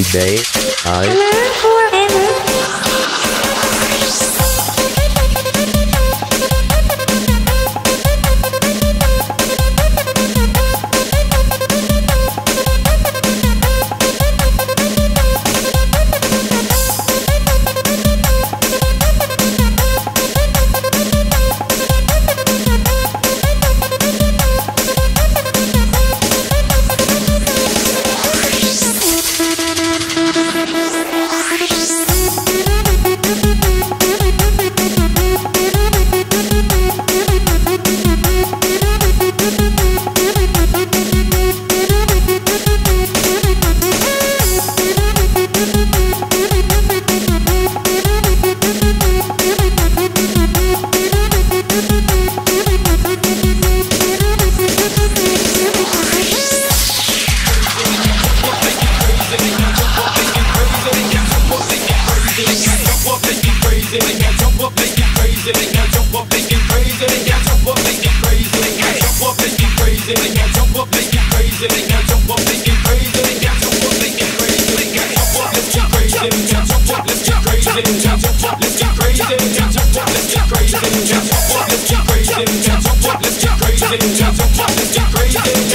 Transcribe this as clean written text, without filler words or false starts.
every day, I learn forever. Let's get crazy.